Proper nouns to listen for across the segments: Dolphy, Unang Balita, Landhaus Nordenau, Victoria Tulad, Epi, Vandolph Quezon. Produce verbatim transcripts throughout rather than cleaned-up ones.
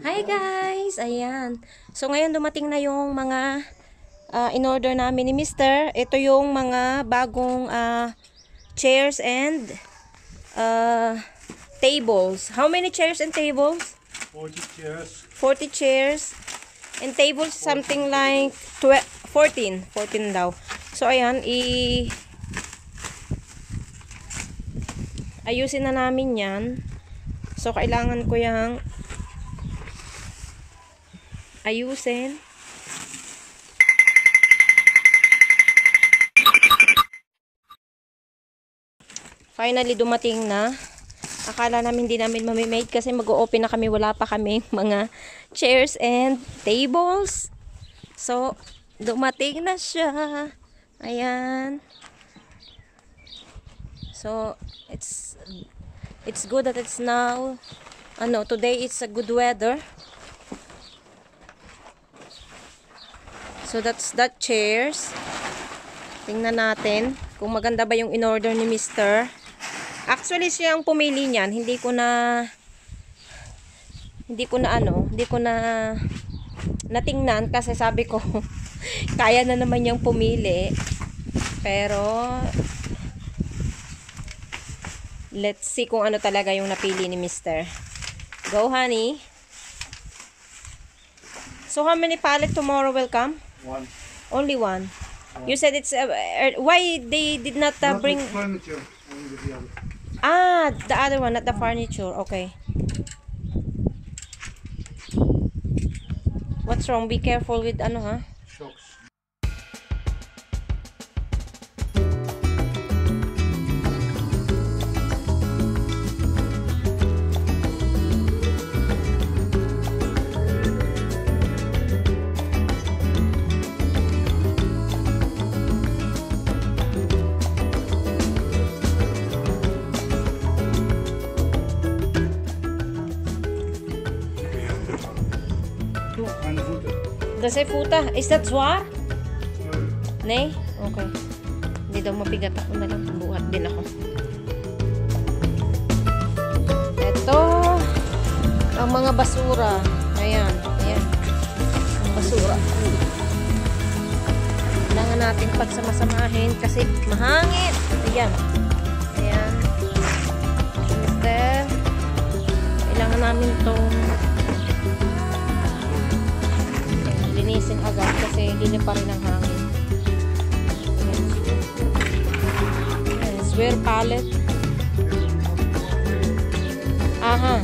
Hi guys! Ayan. So ngayon dumating na yung mga uh, in-order namin ni Mister. Ito yung mga bagong uh, chairs and uh, tables. How many chairs and tables? forty chairs. forty chairs and tables, something like twelve, fourteen. fourteen daw. So ayan, i ayusin na namin yan. So kailangan ko yung ayusin. Finally dumating na. Akala namin hindi namin mamimade kasi mag-o-open na kami, wala pa kami mga chairs and tables. So dumating na siya. Ayan. So it's it's good that it's now ano, today it's a good weather. So that's that chairs. Tingnan natin kung maganda ba yung in-order ni Mister. Actually siya ang pumili niyan, hindi ko na hindi ko na ano, hindi ko na natingnan kasi sabi ko kaya na naman niyang pumili. Pero let's see kung ano talaga yung napili ni Mister. Go honey. So how many pallets tomorrow will come? One. Only one. one. You said it's uh, uh, why they did not uh, not bring the furniture. Only the other. Ah, the other one, not the furniture. Okay. What's wrong? Be careful with ano ha? Shocks. Does it futa? Is that zwar? Nay? Okay. Hindi daw mabigat, ako na lang. Buhat din ako. Ito. Ang mga basura. Ayan. Ayan. Ang basura. Kailangan natin pagsamasamahin kasi mahangin. Ayan. Ayan. Mister. Kailangan namin itong linisin agad kasi hindi pa rin ang hangin. And swear palette. Aha.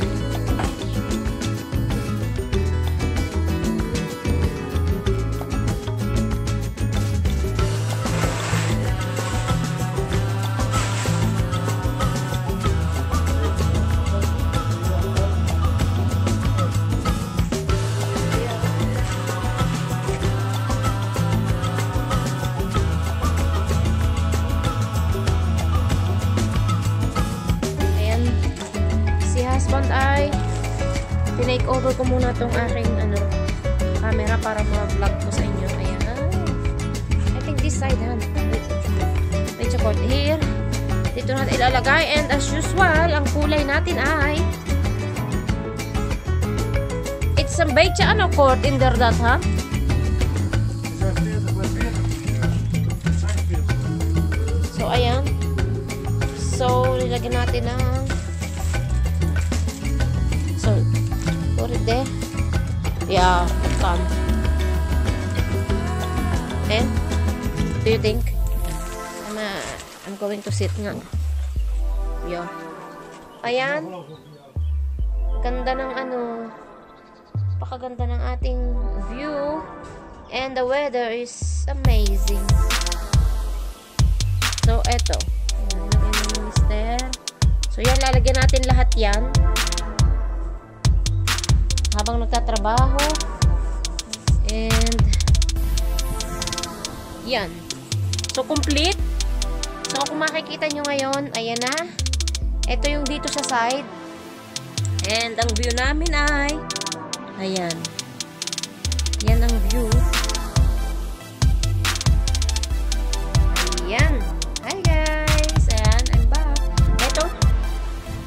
Ay tinake over ko muna tong aking ano, camera para ma-vlog ko sa inyo. Ayan. I think this side han. Let's check out here. Dito natin ilalagay and as usual, ang kulay natin ay it's some beige ano court in there that ha. So ayan. So nilagyan natin ng there. Yeah, come. And do you think I'm, uh, I'm going to sit nga? Yeah. Ayan. Ganda ng ano. Pakaganda ng ating view. And the weather is amazing. So, eto. So, yan. Lalagyan natin lahat yan. Habang nagtatrabaho and yan, so complete. So kung makikita nyo ngayon, ayan na, ito yung dito sa side and ang view namin ay ayan, yan ang view. Ayan, hi guys, ayan, I'm back. Ito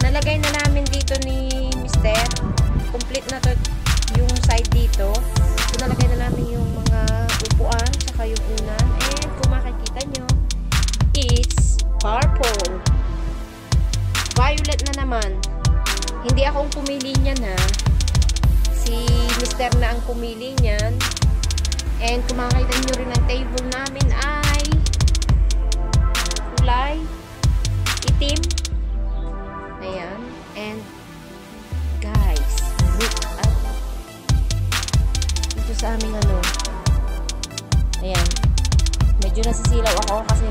nalagay na namin dito ni Mister. Complete na to. na. Si mister na ang pumili niyan. And kung makikita nyo rin ang table namin ay kulay itim. Ayan. And guys, look at dito sa aming ano. Ayan. Medyo nasisilaw ako kasi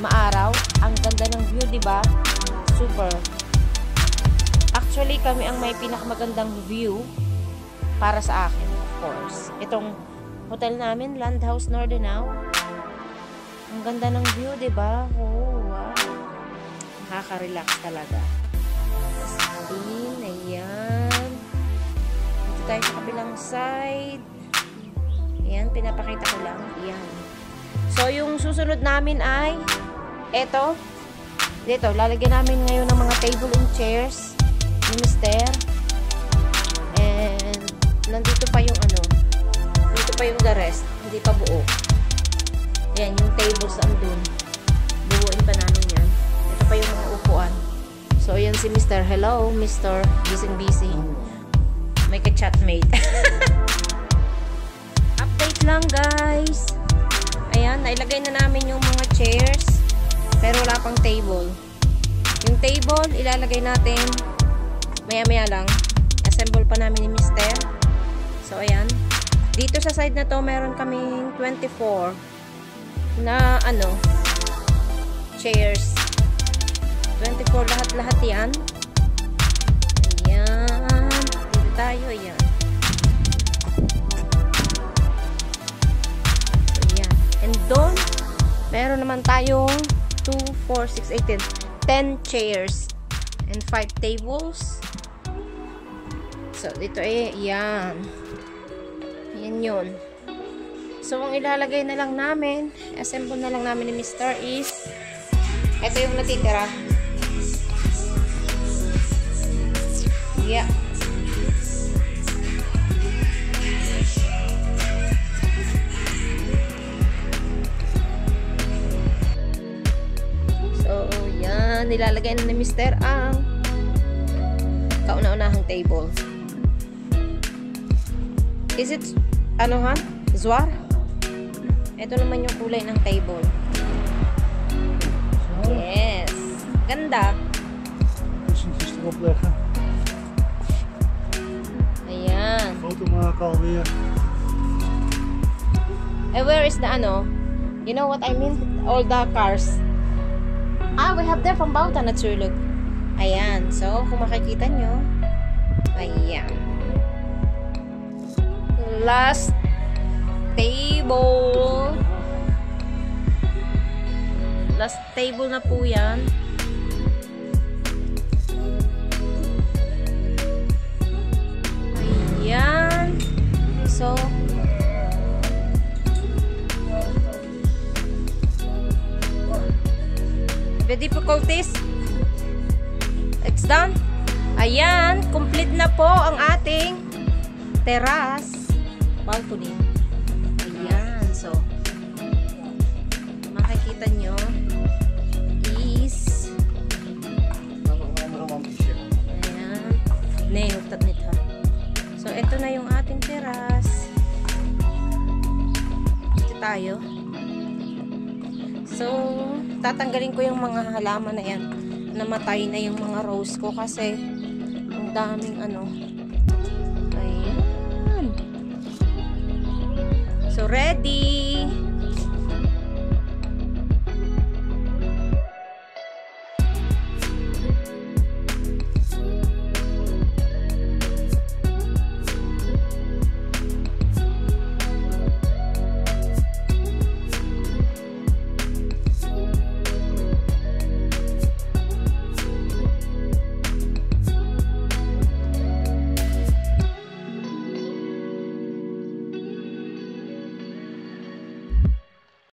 maaraw. Ang ganda ng view, diba? Super. Actually, kami ang may pinakamagandang view para sa akin, of course. Itong hotel namin, Landhaus Nordenau. Ang ganda ng view, diba? Oh, wow. Nakaka-relax talaga. Ayan, ayan. Dito tayo sa kabilang side. Ayan, pinapakita ko lang. Ayan. So, yung susunod namin ay eto. Dito, lalagyan namin ngayon ng mga table and chairs ni mister. And nandito pa yung ano, dito pa yung the rest, hindi pa buo. Ayan, yung tables andun. Buuin pa namin yan. Ito pa yung mga upuan. So, ayan si mister. Hello, mister. Busy-busy. May ka-chatmate. Update lang, guys. Ayan, nailagay na namin yung mga chairs. Pero wala pang table. Yung table, ilalagay natin maya-maya lang. Assemble pa namin ni mister. So, ayan. Dito sa side na to, meron kaming twenty-four na, ano, chairs. twenty-four lahat-lahat yan. Ayan. Dito tayo, ayan. So, ayan. And doon, meron naman tayong two, four, six, eight, ten. ten chairs and five tables. So, dito eh, yan. Yan yun. So, ang ilalagay na lang namin, assemble na lang namin ni mister is, ito yung natitira. Yeah. Nilalagay na ni mister ang kauna-unahang table. Is it ano ha? Zwar? Ito naman yung kulay ng table. Yes. Ganda. Ayan. And where is the ano? You know what I mean? All the cars. Ah, we have there from Bauta, natulog. Ayan. So, kung makikita nyo, ayan. Last table. Last table na po yan. Ayan. So, the difficulties, it's done. Ayan, complete na po ang ating terrace balcony. Ayan, so makikita nyo is ayan, nailed it ha. So, ito na yung ating terrace. Dito tayo. So, tatanggalin ko yung mga halaman na yan. Namatay na yung mga rose ko kasi ang daming ano. Ayan. So, ready!